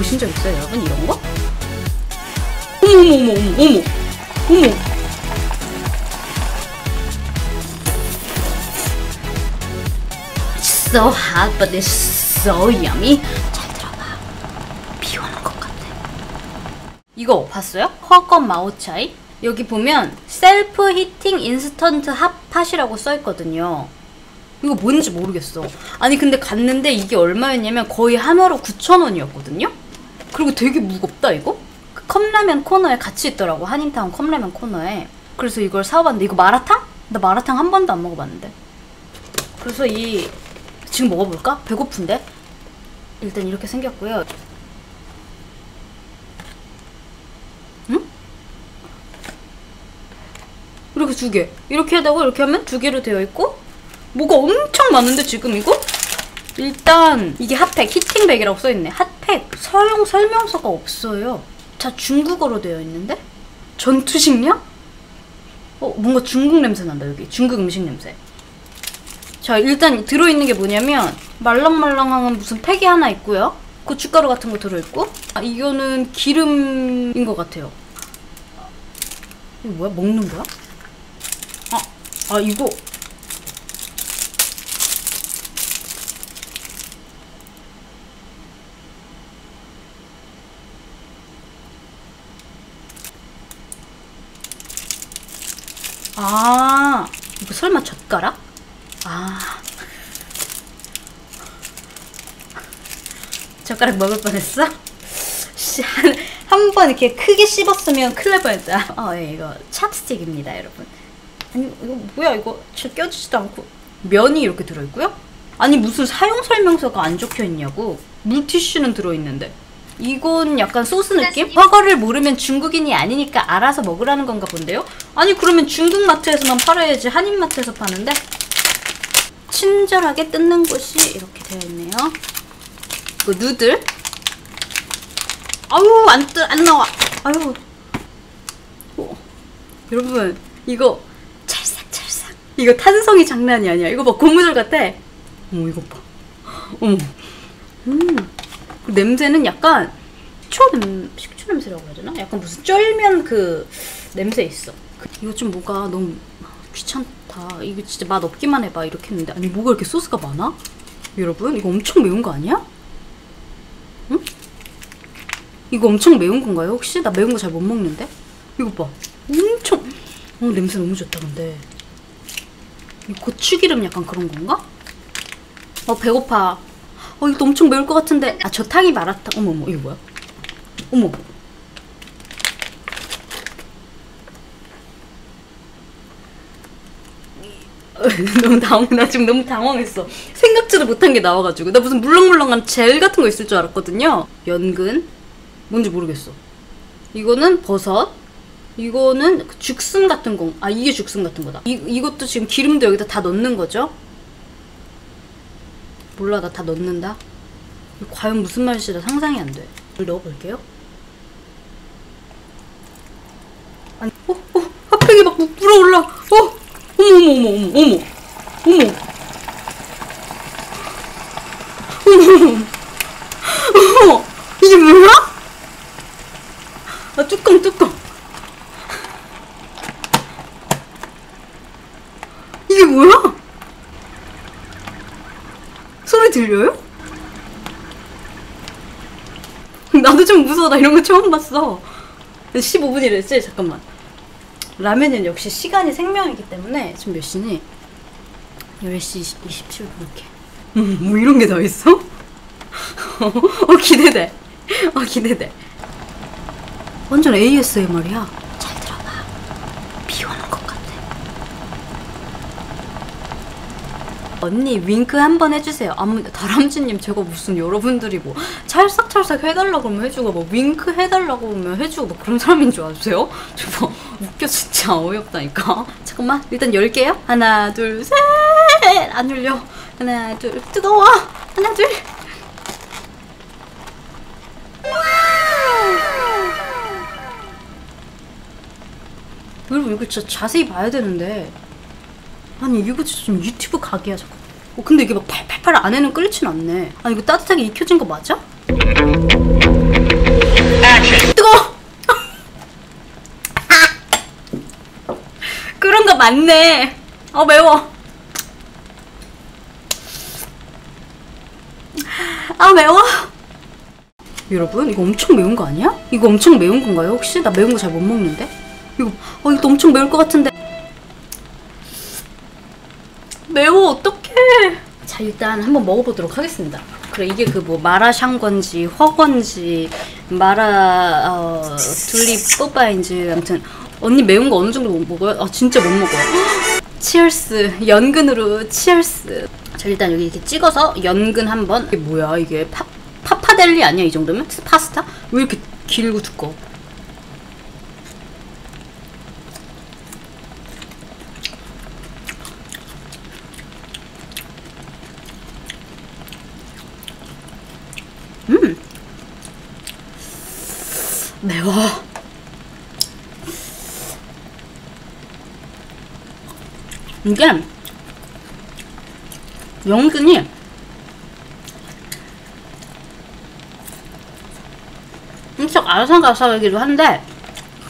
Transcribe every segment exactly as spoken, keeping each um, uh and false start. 보신 적 있어요, 여러분? 이런 거? 어머, 어머, 어머, 어머, 어머. It's so hot, but it's so yummy. 잘 들어봐. 비 오는 것 같아. 이거 봤어요? 허건 마오차이? 여기 보면 셀프 히팅 인스턴트 핫팟이라고 써있거든요. 이거 뭔지 모르겠어. 아니 근데 갔는데 이게 얼마였냐면 거의 하나로 구천 원이었거든요? 그리고 되게 무겁다 이거? 그 컵라면 코너에 같이 있더라고. 한인타운 컵라면 코너에. 그래서 이걸 사와봤는데 이거 마라탕? 나 마라탕 한 번도 안 먹어봤는데. 그래서 이... 지금 먹어볼까? 배고픈데? 일단 이렇게 생겼고요. 응? 이렇게 두 개. 이렇게 하다가 이렇게 하면 두 개로 되어 있고 뭐가 엄청 많은데 지금 이거? 일단 이게 핫팩, 히팅백이라고 써있네. 핫팩 사용 설명서가 없어요. 자, 중국어로 되어 있는데? 전투식량? 어, 뭔가 중국 냄새 난다 여기. 중국 음식 냄새. 자, 일단 들어있는 게 뭐냐면 말랑말랑한 무슨 팩이 하나 있고요. 고춧가루 같은 거 들어있고, 아, 이거는 기름인 것 같아요. 이거 뭐야? 먹는 거야? 아, 아 이거... 아, 이거 설마 젓가락? 아. 젓가락 먹을 뻔했어? 씨, 한, 한 번 이렇게 크게 씹었으면 큰일 날 뻔했다. 어, 예, 이거 찹스틱입니다, 여러분. 아니, 이거 뭐야, 이거. 진짜 껴지지도 않고. 면이 이렇게 들어있고요. 아니, 무슨 사용 설명서가 안 적혀있냐고. 물티슈는 들어있는데. 이건 약간 소스 느낌? 허가를 모르면 중국인이 아니니까 알아서 먹으라는 건가 본데요? 아니 그러면 중국 마트에서만 팔아야지 한인 마트에서 파는데? 친절하게 뜯는 곳이 이렇게 되어 있네요. 이거 누들? 아우 안 뜨, 안 나와. 아유. 오. 여러분 이거 찰싹찰싹. 이거 탄성이 장난이 아니야. 이거 봐, 고무줄 같아. 어머 이거 봐. 어머. 음. 냄새는 약간 식초 냄, 식초 냄새라고 해야 되나? 약간 무슨 쫄면 그 냄새 있어. 이거 좀 뭐가 너무 귀찮다. 이거 진짜 맛 없기만 해봐 이렇게 했는데 아니 뭐가 이렇게 소스가 많아? 여러분 이거 엄청 매운 거 아니야? 응? 이거 엄청 매운 건가요 혹시? 나 매운 거 잘 못 먹는데? 이거 봐 엄청 어, 냄새 너무 좋다 근데 이 고추기름 약간 그런 건가? 어 배고파. 어, 이거 엄청 매울 것 같은데. 아, 저 탕이 마라탕. 어머, 어머, 이거 뭐야? 어머. 너무 당황, 나 지금 너무 당황했어. 생각지도 못한 게 나와가지고. 나 무슨 물렁물렁한 젤 같은 거 있을 줄 알았거든요. 연근. 뭔지 모르겠어. 이거는 버섯. 이거는 죽순 같은 거. 아, 이게 죽순 같은 거다. 이, 이것도 지금 기름도 여기다 다 넣는 거죠? 몰라, 나 다 넣는다? 과연 무슨 맛이라 상상이 안 돼. 넣어볼게요. 아니, 어, 어, 핫팩이 막 불어올라. 어, 어머, 어머, 어머, 어머, 어머, 어머, 어머, 어머, 이게 뭐야? 아, 뚜껑, 뚜껑. 이게 뭐야? 소리 들려요? 나도 좀 무서워. 나 이런 거 처음 봤어. 십오 분이랬지? 잠깐만. 라면은 역시 시간이 생명이기 때문에 지금 몇 시니? 열 시 이십칠 분 이렇게. 음, 뭐 이런 게 더 있어? 어, 기대돼. 어, 기대돼. 완전 에이에스엠알이야. 잘 들어봐. 비 오는 것 같아. 언니 윙크 한번 해주세요. 아무 다람쥐님 제가 무슨 여러분들이 뭐 찰싹찰싹 해달라고 하면 해주고 뭐 윙크 해달라고 하면 해주고 뭐 그런 사람인 줄 아세요? 저 뭐 웃겨 진짜 어이없다니까. 잠깐만 일단 열게요. 하나 둘 셋. 안 울려. 하나 둘 뜨거워. 하나 둘. 여러분 이거 진짜 자세히 봐야 되는데. 아니 이거 지금 유튜브 각이야 잠깐. 어, 근데 이게 막 팔팔팔 안에는 끓진 않네. 아니 이거 따뜻하게 익혀진 거 맞아? 맞네. 어, 매워. 아, 매워. 여러분, 이거 엄청 매운 거 아니야? 이거 엄청 매운 건가요, 혹시? 나 매운 거 잘 못 먹는데? 이거, 어, 이것도 엄청 매울 것 같은데. 매워, 어떡해. 자, 일단 한번 먹어보도록 하겠습니다. 그래, 이게 그 뭐, 마라샹궈인지, 훠궈인지, 마라, 어, 둘리뽀빠인지, 아무튼. 언니 매운 거 어느 정도 못 먹어요? 아, 진짜 못 먹어요. 치얼스. 연근으로 치얼스. 자, 일단 여기 이렇게 찍어서 연근 한번. 이게 뭐야, 이게 파, 파파델리 아니야, 이 정도면? 파스타? 왜 이렇게 길고 두꺼워? 음! 매워. 이게 연근이 엄청 아삭아삭하기도 한데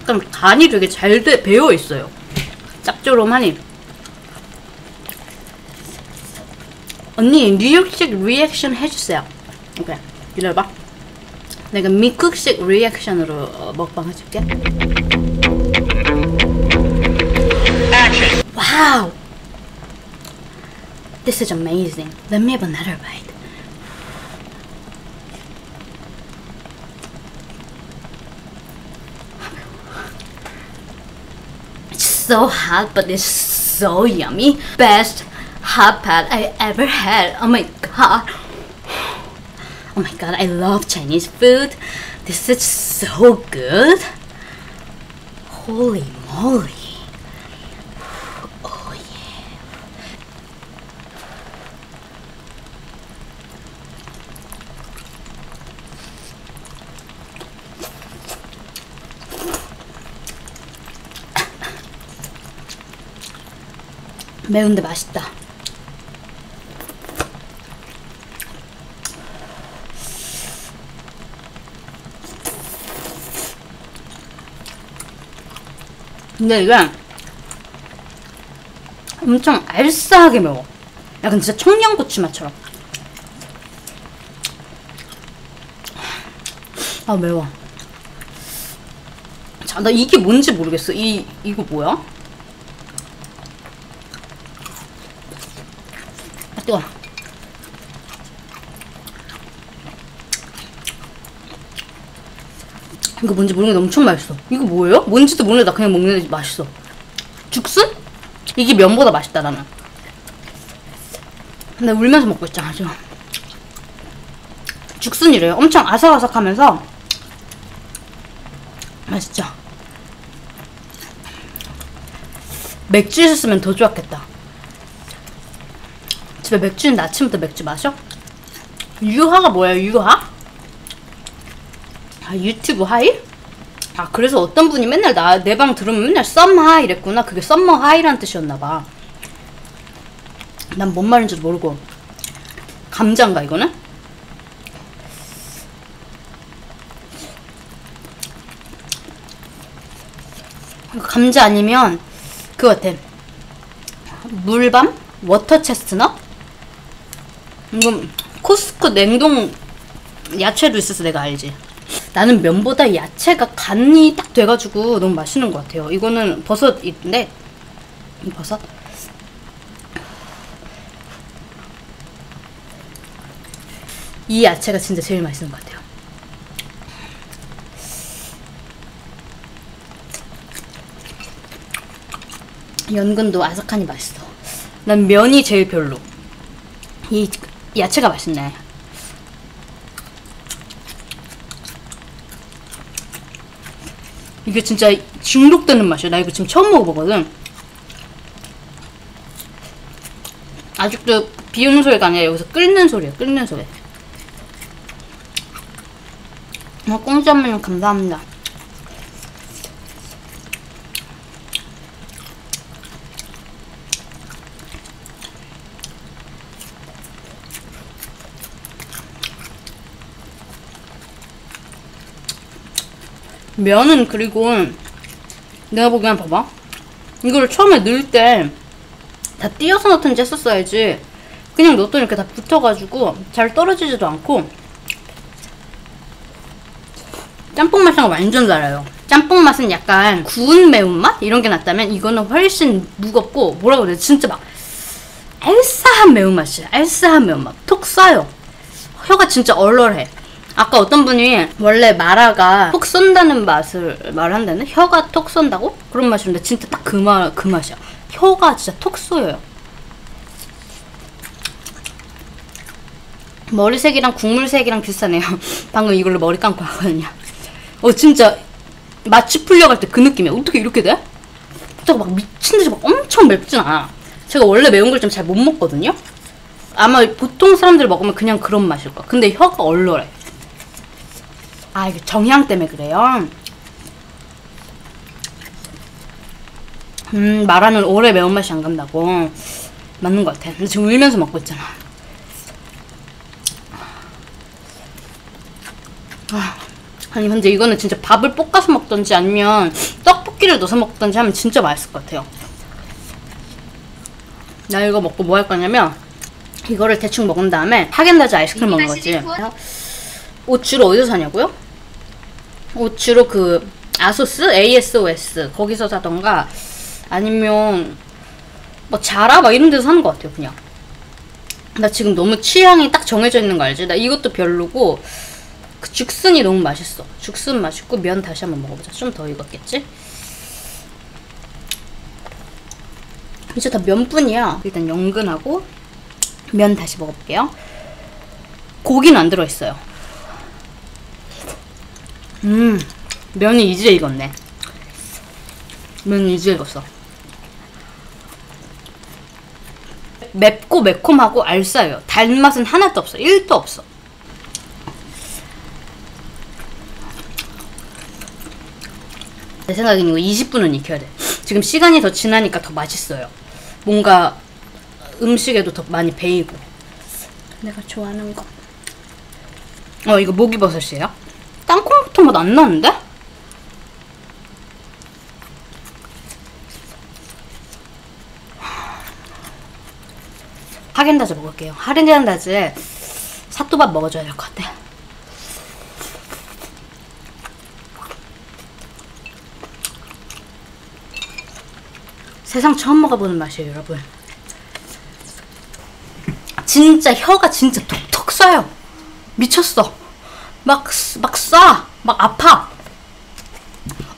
약간 간이 되게 잘 돼, 배어있어요. 짭조름하니. 언니 뉴욕식 리액션 해주세요. 오케이, 기다려봐. 내가 미국식 리액션으로 먹방 해줄게. 액션. 와우! This is amazing. Let me have another bite. It's so hot, but it's so yummy. Best hot pot I ever had. Oh my god. Oh my god, I love Chinese food. This is so good. Holy moly. 매운데 맛있다. 근데 이게 엄청 알싸하게 매워. 약간 진짜 청양고추 맛처럼. 아, 매워. 자, 나 이게 뭔지 모르겠어. 이, 이거 뭐야? 뜨거워. 이거 뭔지 모르겠는데 엄청 맛있어. 이거 뭐예요? 뭔지도 모르겠다. 그냥 먹는데 맛있어. 죽순? 이게 면보다 맛있다, 나는. 근데 울면서 먹고 있잖아, 지금. 죽순이래요. 엄청 아삭아삭하면서 맛있죠? 맥주 있었으면 더 좋았겠다. 집에 맥주는 아침부터 맥주 마셔? 유화가 뭐야, 유화? 아, 유튜브 하이? 아, 그래서 어떤 분이 맨날 나 내 방 들으면 맨날 썸 하이 이랬구나. 그게 썸머 하이란 뜻이었나봐. 난 뭔 말인지도 모르고. 감자인가 이거는? 감자 아니면 그거 같아. 물밤? 워터 체스트넛? 이건 코스코 냉동 야채도 있어서 내가 알지. 나는 면보다 야채가 간이 딱 돼가지고 너무 맛있는 것 같아요. 이거는 버섯인데, 이 버섯? 이 야채가 진짜 제일 맛있는 것 같아요. 연근도 아삭하니 맛있어. 난 면이 제일 별로. 이 야채가 맛있네. 이게 진짜 중독되는 맛이야. 나 이거 지금 처음 먹어보거든. 아직도 비우는 소리가 아니라 여기서 끓는 소리야. 끓는 소리. 어, 꽁짜면 감사합니다. 면은 그리고 내가 보기엔 봐봐. 이걸 처음에 넣을 때 다 띄어서 넣든지 했었어야지 그냥 넣었더니 이렇게 다 붙어가지고 잘 떨어지지도 않고 짬뽕 맛이랑 완전 달라요. 짬뽕 맛은 약간 구운 매운맛? 이런 게 났다면 이거는 훨씬 무겁고 뭐라 그래 진짜 막 알싸한 매운맛이에요. 알싸한 매운맛 톡 쏴요. 혀가 진짜 얼얼해. 아까 어떤 분이 원래 마라가 톡 쏜다는 맛을 말한다네? 혀가 톡 쏜다고? 그런 맛인데 진짜 딱 그 맛, 그 맛이야. 혀가 진짜 톡 쏘여요. 머리색이랑 국물색이랑 비슷하네요. 방금 이걸로 머리 감고 왔거든요. 어 진짜 마취 풀려갈 때 그 느낌이야. 어떻게 이렇게 돼? 진짜 막 미친듯이 막 엄청 맵진 않아. 제가 원래 매운 걸 좀 잘 못 먹거든요? 아마 보통 사람들 먹으면 그냥 그런 맛일 거야. 근데 혀가 얼얼해. 아 이게 정향 때문에 그래요. 음 마라는 오래 매운맛이 안 간다고. 맞는 것 같아. 근데 지금 울면서 먹고 있잖아. 아, 아니 근데 이거는 진짜 밥을 볶아서 먹던지 아니면 떡볶이를 넣어서 먹던지 하면 진짜 맛있을 것 같아요. 나 이거 먹고 뭐 할 거냐면 이거를 대충 먹은 다음에 하겐다즈 아이스크림 먹는 거지. 옷 주로 어디서 사냐고요? 옷 주로 그 아소스? 에이에스오에스 거기서 사던가 아니면 뭐 자라? 막 이런 데서 사는 것 같아요. 그냥 나 지금 너무 취향이 딱 정해져 있는 거 알지? 나 이것도 별로고 그 죽순이 너무 맛있어. 죽순 맛있고 면 다시 한번 먹어보자. 좀 더 익었겠지? 이제 다 면뿐이야. 일단 연근하고 면 다시 먹어볼게요. 고기는 안 들어있어요. 음 면이 이제 익었네. 면이 이제 익었어. 맵고 매콤하고 알싸해요. 단맛은 하나도 없어. 일도 없어. 내 생각엔 이거 이십 분은 익혀야 돼. 지금 시간이 더 지나니까 더 맛있어요. 뭔가 음식에도 더 많이 배이고 내가 좋아하는 거. 어 이거 모기버섯이에요? 땅콩버터 맛 안 나는데? 하겐다즈 먹을게요. 하겐다즈에 사또밥 먹어줘야 될 것 같아. 세상 처음 먹어보는 맛이에요, 여러분. 진짜 혀가 진짜 톡톡 쏴요. 미쳤어. 막, 막 쏴. 막 아파.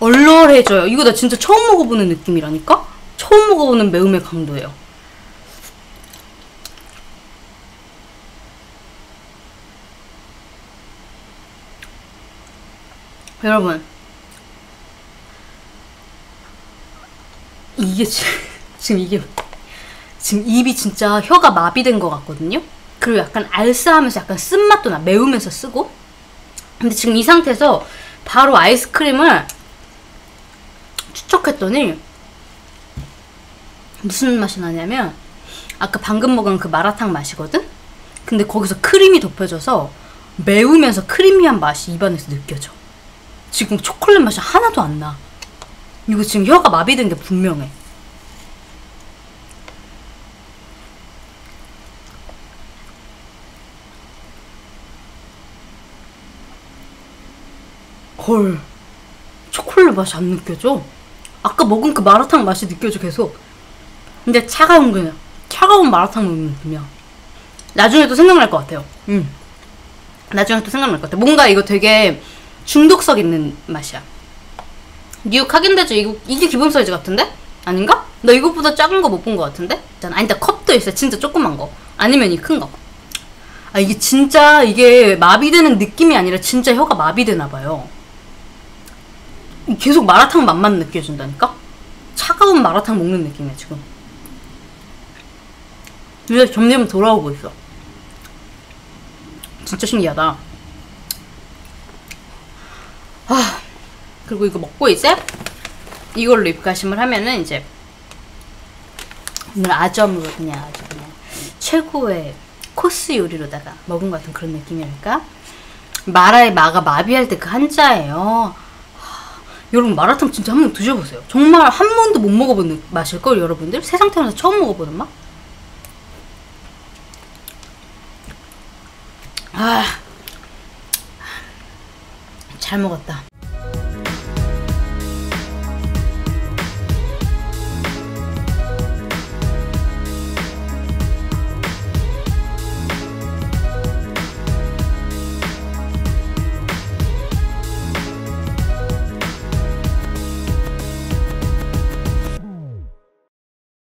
얼얼해져요. 이거 나 진짜 처음 먹어보는 느낌이라니까? 처음 먹어보는 매움의 강도예요. 여러분. 이게 지금, 지금 이게 지금 입이 진짜 혀가 마비된 것 같거든요? 그리고 약간 알싸하면서 약간 쓴맛도 나. 매우면서 쓰고. 근데 지금 이 상태에서 바로 아이스크림을 추적했더니 무슨 맛이 나냐면 아까 방금 먹은 그 마라탕 맛이거든? 근데 거기서 크림이 덮여져서 매우면서 크리미한 맛이 입안에서 느껴져. 지금 초콜릿 맛이 하나도 안 나. 이거 지금 혀가 마비된 게 분명해. 헐. 초콜릿 맛이 안 느껴져. 아까 먹은 그 마라탕 맛이 느껴져 계속. 근데 차가운 거야. 차가운 마라탕 먹는 느낌이야. 나중에 또 생각날 것 같아요. 음. 나중에 또 생각날 것 같아. 뭔가 이거 되게 중독성 있는 맛이야. 뉴욕 하겐다즈 이거 이게 기본 사이즈 같은데? 아닌가? 나 이것보다 작은 거 못 본 거 같은데? 아니 나 컵도 있어. 진짜 조그만 거. 아니면 이 큰 거. 아 이게 진짜 이게 마비되는 느낌이 아니라 진짜 혀가 마비되나 봐요. 계속 마라탕 맛만 느껴진다니까? 차가운 마라탕 먹는 느낌이야 지금. 이제 점점 돌아오고 있어. 진짜 신기하다. 아. 그리고 이거 먹고 이제 이걸로 입가심을 하면은 이제 오늘 아점으로 그냥 아주 그냥 최고의 코스 요리로다가 먹은 것 같은 그런 느낌이랄까? 마라의 마가 마비할 때 그 한자예요. 여러분 마라탕 진짜 한번 드셔보세요. 정말 한 번도 못 먹어본 맛일걸 여러분들? 세상 태어나서 처음 먹어보는 맛? 아, 잘 먹었다.